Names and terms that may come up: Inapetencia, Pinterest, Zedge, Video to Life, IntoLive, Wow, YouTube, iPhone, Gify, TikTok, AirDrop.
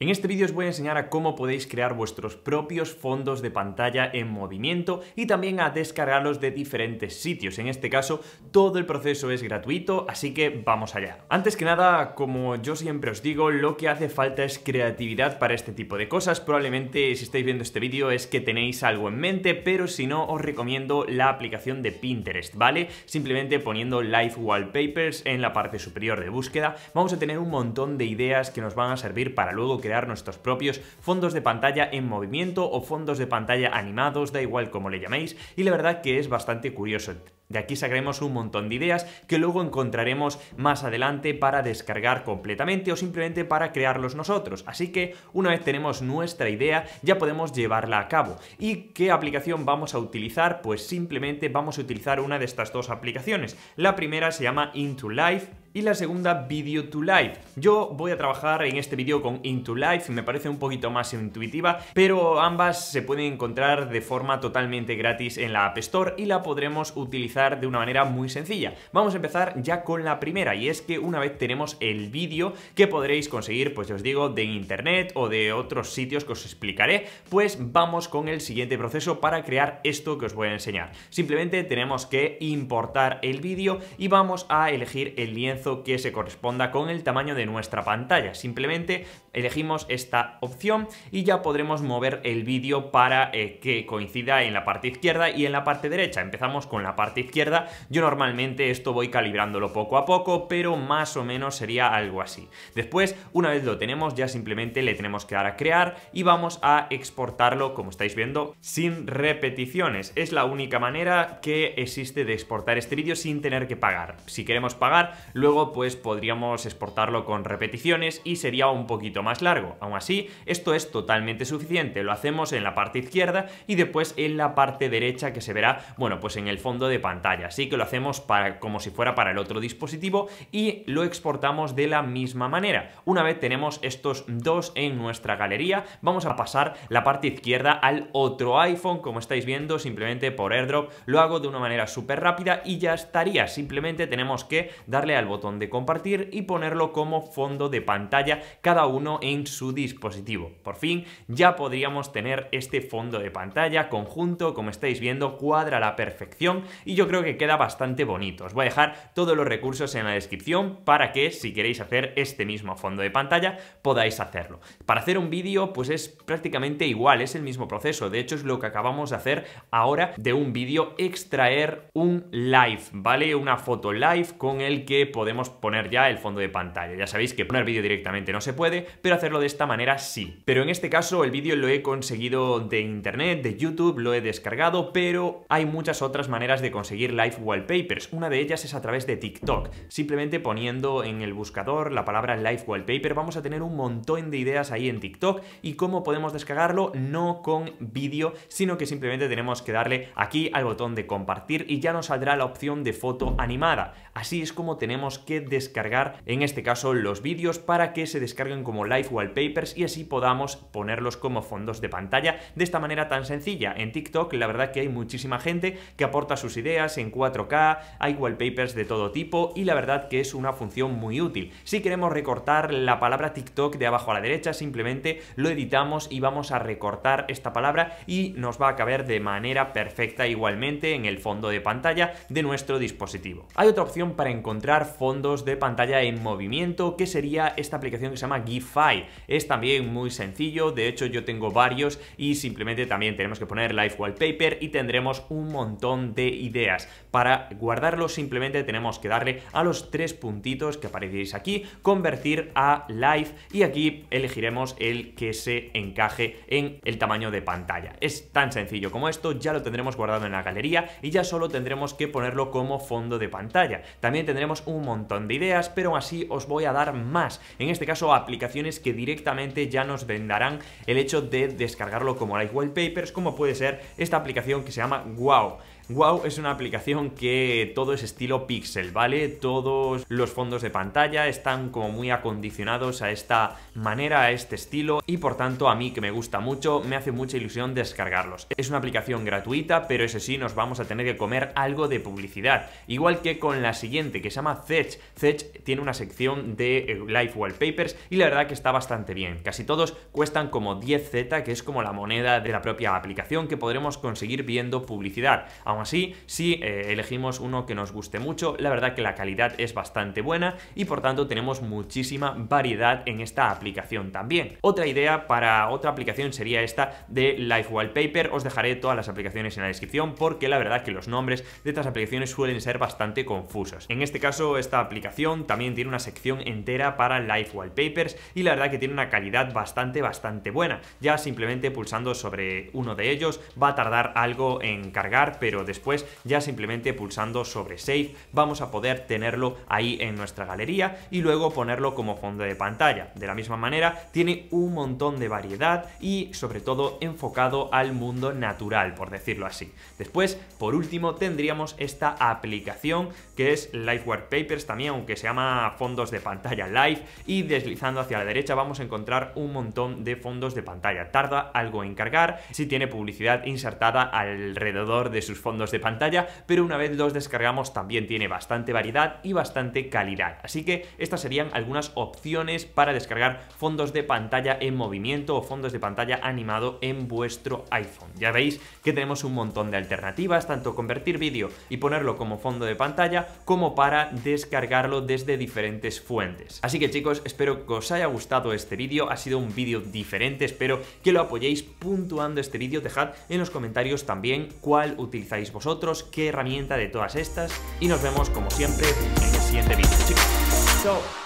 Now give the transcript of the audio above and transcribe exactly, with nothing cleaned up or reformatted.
En este vídeo os voy a enseñar a cómo podéis crear vuestros propios fondos de pantalla en movimiento y también a descargarlos de diferentes sitios. En este caso, todo el proceso es gratuito, así que vamos allá. Antes que nada, como yo siempre os digo, lo que hace falta es creatividad para este tipo de cosas. Probablemente, si estáis viendo este vídeo, es que tenéis algo en mente, pero si no, os recomiendo la aplicación de Pinterest, ¿vale? Simplemente poniendo Live Wallpapers en la parte superior de búsqueda, vamos a tener un montón de ideas que nos van a servir para luego crear nuestros propios fondos de pantalla en movimiento o fondos de pantalla animados, da igual como le llaméis, y la verdad que es bastante curioso. De aquí sacaremos un montón de ideas que luego encontraremos más adelante para descargar completamente o simplemente para crearlos nosotros. Así que una vez tenemos nuestra idea ya podemos llevarla a cabo. ¿Y qué aplicación vamos a utilizar? Pues simplemente vamos a utilizar una de estas dos aplicaciones. La primera se llama IntoLive y la segunda Video to Life. Yo voy a trabajar en este vídeo con IntoLive, me parece un poquito más intuitiva, pero ambas se pueden encontrar de forma totalmente gratis en la App Store y la podremos utilizar de una manera muy sencilla. Vamos a empezar ya con la primera, y es que una vez tenemos el vídeo que podréis conseguir, pues os digo, de internet o de otros sitios que os explicaré, pues vamos con el siguiente proceso para crear esto que os voy a enseñar. Simplemente tenemos que importar el vídeo y vamos a elegir el lienzo que se corresponda con el tamaño de nuestra pantalla. Simplemente elegimos esta opción y ya podremos mover el vídeo para eh, que coincida en la parte izquierda y en la parte derecha. Empezamos con la parte izquierda. Yo normalmente esto voy calibrándolo poco a poco, pero más o menos sería algo así. Después, una vez lo tenemos, ya simplemente le tenemos que dar a crear y vamos a exportarlo, como estáis viendo, sin repeticiones. Es la única manera que existe de exportar este vídeo sin tener que pagar. Si queremos pagar, luego pues podríamos exportarlo con repeticiones y sería un poquito más largo. Aún así, esto es totalmente suficiente. Lo hacemos en la parte izquierda y después en la parte derecha, que se verá, bueno, pues en el fondo de pantalla, así que lo hacemos para, como si fuera para el otro dispositivo, y lo exportamos de la misma manera. Una vez tenemos estos dos en nuestra galería, vamos a pasar la parte izquierda al otro iPhone, como estáis viendo, simplemente por AirDrop lo hago de una manera súper rápida y ya estaría. Simplemente tenemos que darle al botón de compartir y ponerlo como fondo de pantalla cada uno en su dispositivo. Por fin ya podríamos tener este fondo de pantalla conjunto, como estáis viendo, cuadra a la perfección y yo creo que queda bastante bonito. Os voy a dejar todos los recursos en la descripción para que, si queréis hacer este mismo fondo de pantalla, podáis hacerlo. Para hacer un vídeo pues es prácticamente igual, es el mismo proceso. De hecho, es lo que acabamos de hacer ahora de un vídeo, extraer un live, ¿vale? Una foto live con el que podemos poner ya el fondo de pantalla. Ya sabéis que poner vídeo directamente no se puede, pero hacerlo de esta manera sí. Pero en este caso el vídeo lo he conseguido de internet, de YouTube, lo he descargado, pero hay muchas otras maneras de conseguirlo. Seguir Live Wallpapers. Una de ellas es a través de TikTok. Simplemente poniendo en el buscador la palabra Live Wallpaper vamos a tener un montón de ideas ahí en TikTok. Y cómo podemos descargarlo, no con vídeo, sino que simplemente tenemos que darle aquí al botón de compartir y ya nos saldrá la opción de foto animada. Así es como tenemos que descargar, en este caso, los vídeos para que se descarguen como Live Wallpapers y así podamos ponerlos como fondos de pantalla de esta manera tan sencilla. En TikTok la verdad que hay muchísima gente que aporta sus ideas en cuatro K, hay wallpapers de todo tipo y la verdad que es una función muy útil. Si queremos recortar la palabra TikTok de abajo a la derecha, simplemente lo editamos y vamos a recortar esta palabra y nos va a caber de manera perfecta igualmente en el fondo de pantalla de nuestro dispositivo. Hay otra opción para encontrar fondos de pantalla en movimiento, que sería esta aplicación que se llama Gify. Es también muy sencillo, de hecho yo tengo varios y simplemente también tenemos que poner Live Wallpaper y tendremos un montón de ideas. Para guardarlo simplemente tenemos que darle a los tres puntitos que aparecéis aquí, convertir a live, y aquí elegiremos el que se encaje en el tamaño de pantalla. Es tan sencillo como esto, ya lo tendremos guardado en la galería y ya solo tendremos que ponerlo como fondo de pantalla. También tendremos un montón de ideas, pero así os voy a dar más. En este caso, aplicaciones que directamente ya nos vendarán el hecho de descargarlo como Live Wallpapers, como puede ser esta aplicación que se llama Wow. Wow es una aplicación que todo es estilo pixel, ¿vale? Todos los fondos de pantalla están como muy acondicionados a esta manera, a este estilo, y por tanto a mí, que me gusta mucho, me hace mucha ilusión descargarlos. Es una aplicación gratuita, pero eso sí, nos vamos a tener que comer algo de publicidad, igual que con la siguiente, que se llama Zedge. Zedge tiene una sección de Live Wallpapers y la verdad que está bastante bien. Casi todos cuestan como diez zetas, que es como la moneda de la propia aplicación que podremos conseguir viendo publicidad. Aún así, si eh, elegimos uno que nos guste mucho, la verdad que la calidad es bastante buena y por tanto tenemos muchísima variedad en esta aplicación también. Otra idea para otra aplicación sería esta de Live Wallpaper. Os dejaré todas las aplicaciones en la descripción porque la verdad que los nombres de estas aplicaciones suelen ser bastante confusos. En este caso, esta aplicación también tiene una sección entera para Live Wallpapers y la verdad que tiene una calidad bastante, bastante buena. Ya simplemente pulsando sobre uno de ellos va a tardar algo en cargar, pero después ya simplemente pulsando sobre Save vamos a poder tenerlo ahí en nuestra galería y luego ponerlo como fondo de pantalla. De la misma manera, tiene un montón de variedad y sobre todo enfocado al mundo natural, por decirlo así. Después, por último, tendríamos esta aplicación que es Live Wallpapers también, aunque se llama fondos de pantalla Live, y deslizando hacia la derecha vamos a encontrar un montón de fondos de pantalla. Tarda algo en cargar, si tiene publicidad insertada alrededor de sus fondos de pantalla, pero una vez los descargamos también tiene bastante variedad y bastante calidad. Así que estas serían algunas opciones para descargar fondos de pantalla en movimiento o fondos de pantalla animado en vuestro iPhone. Ya veis que tenemos un montón de alternativas, tanto convertir vídeo y ponerlo como fondo de pantalla, como para descargarlo desde diferentes fuentes. Así que chicos, espero que os haya gustado este vídeo. Ha sido un vídeo diferente, espero que lo apoyéis puntuando este vídeo. Dejad en los comentarios también cuál utilizáis vosotros, qué herramienta de todas estas, y nos vemos como siempre en el siguiente vídeo, chicos. ¡Chao!